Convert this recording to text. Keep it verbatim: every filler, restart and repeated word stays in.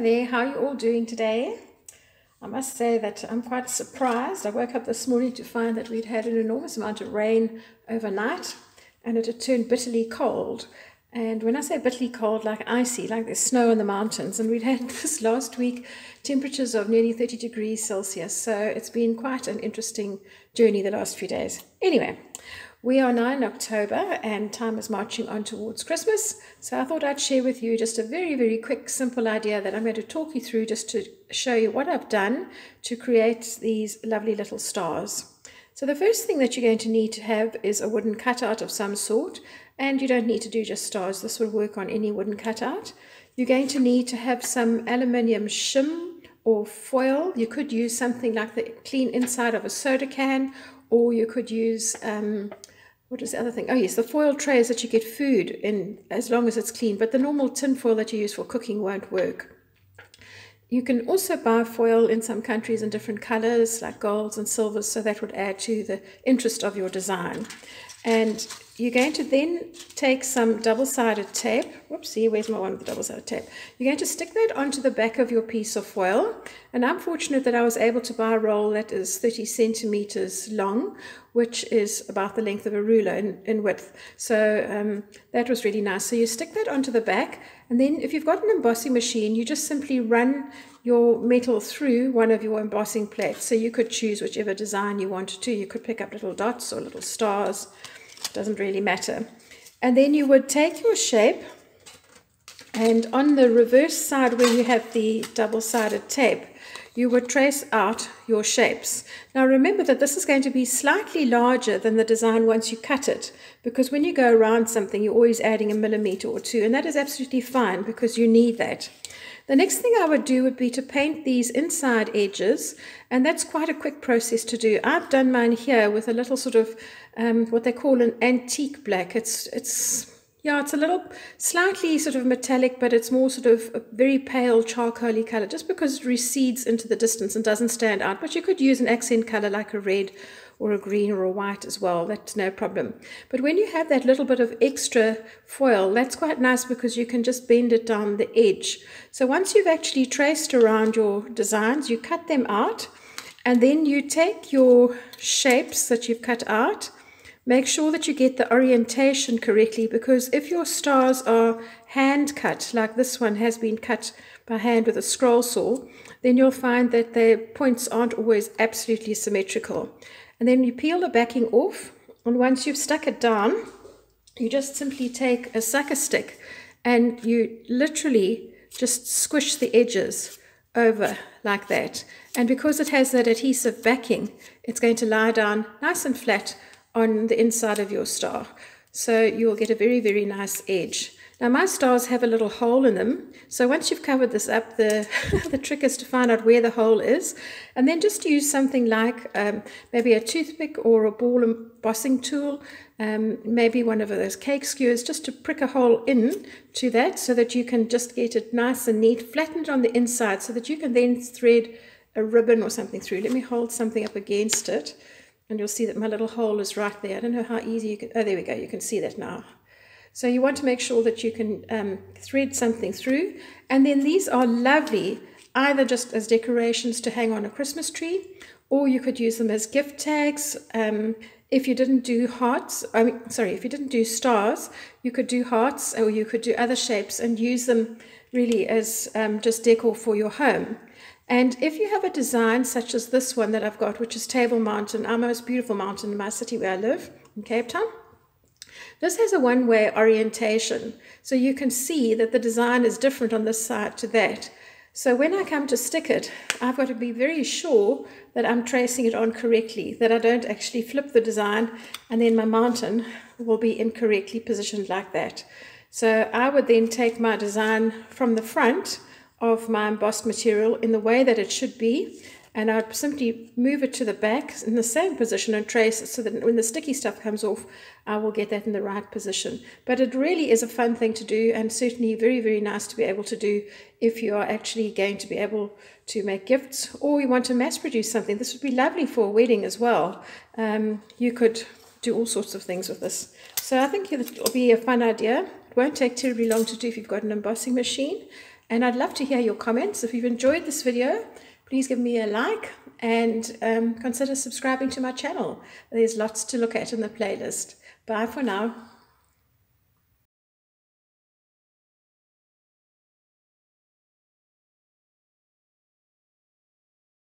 Hi there, how are you all doing today? I must say that I'm quite surprised. I woke up this morning to find that we'd had an enormous amount of rain overnight and it had turned bitterly cold. And when I say bitterly cold, like icy, like there's snow in the mountains. And we'd had this last week temperatures of nearly thirty degrees Celsius. So it's been quite an interesting journey the last few days. Anyway, we are now in October and time is marching on towards Christmas. So I thought I'd share with you just a very, very quick, simple idea that I'm going to talk you through just to show you what I've done to create these lovely little stars. So the first thing that you're going to need to have is a wooden cutout of some sort. And you don't need to do just stars, this will work on any wooden cutout. You're going to need to have some aluminium shim or foil. You could use something like the clean inside of a soda can, or you could use, um, what is the other thing? Oh yes, the foil trays that you get food in, as long as it's clean, but the normal tin foil that you use for cooking won't work. You can also buy foil in some countries in different colors, like golds and silvers, so that would add to the interest of your design. And you're going to then take some double-sided tape. Whoopsie, where's my one with the double-sided tape? You're going to stick that onto the back of your piece of foil. And I'm fortunate that I was able to buy a roll that is thirty centimeters long, which is about the length of a ruler in, in width. So um, that was really nice. So you stick that onto the back. And then if you've got an embossing machine, you just simply run your metal through one of your embossing plates. So you could choose whichever design you wanted to. You could pick up little dots or little stars. Doesn't really matter. And then you would take your shape, and on the reverse side where you have the double-sided tape, you would trace out your shapes. Now remember that this is going to be slightly larger than the design once you cut it, because when you go around something you're always adding a millimeter or two, and that is absolutely fine because you need that. The next thing I would do would be to paint these inside edges, and that's quite a quick process to do. I've done mine here with a little sort of um, what they call an antique black. It's, it's, yeah, it's a little slightly sort of metallic, but it's more sort of a very pale charcoaly color, just because it recedes into the distance and doesn't stand out. But you could use an accent color like a red or a green or a white as well, that's no problem. But when you have that little bit of extra foil, that's quite nice because you can just bend it down the edge. So once you've actually traced around your designs, you cut them out, and then you take your shapes that you've cut out. Make sure that you get the orientation correctly, because if your stars are hand cut, like this one has been cut by hand with a scroll saw, then you'll find that their points aren't always absolutely symmetrical. And then you peel the backing off, and once you've stuck it down, you just simply take a sucker stick and you literally just squish the edges over like that. And because it has that adhesive backing, it's going to lie down nice and flat on the inside of your star. So you'll get a very, very nice edge. Now my stars have a little hole in them, so once you've covered this up, the, the trick is to find out where the hole is, and then just use something like um, maybe a toothpick or a ball embossing tool, um, maybe one of those cake skewers, just to prick a hole in to that so that you can just get it nice and neat, flattened on the inside, so that you can then thread a ribbon or something through. Let me hold something up against it, and you'll see that my little hole is right there. I don't know how easy you can, oh there we go, you can see that now. So you want to make sure that you can um, thread something through. And then these are lovely, either just as decorations to hang on a Christmas tree, or you could use them as gift tags. Um, if you didn't do hearts, I mean, sorry, if you didn't do stars, you could do hearts, or you could do other shapes and use them really as um, just decor for your home. And if you have a design such as this one that I've got, which is Table Mountain, our most beautiful mountain in my city where I live, in Cape Town, this has a one-way orientation, so you can see that the design is different on this side to that. So when I come to stick it, I've got to be very sure that I'm tracing it on correctly, that I don't actually flip the design, and then my mountain will be incorrectly positioned like that. So I would then take my design from the front of my embossed material in the way that it should be, and I'd simply move it to the back in the same position and trace it, so that when the sticky stuff comes off, I will get that in the right position. But it really is a fun thing to do, and certainly very, very nice to be able to do if you are actually going to be able to make gifts, or you want to mass produce something. This would be lovely for a wedding as well. Um, you could do all sorts of things with this. So I think it'll be a fun idea. It won't take terribly long to do if you've got an embossing machine. and I'd love to hear your comments. If you've enjoyed this video, please give me a like and um, consider subscribing to my channel. There's lots to look at in the playlist. Bye for now.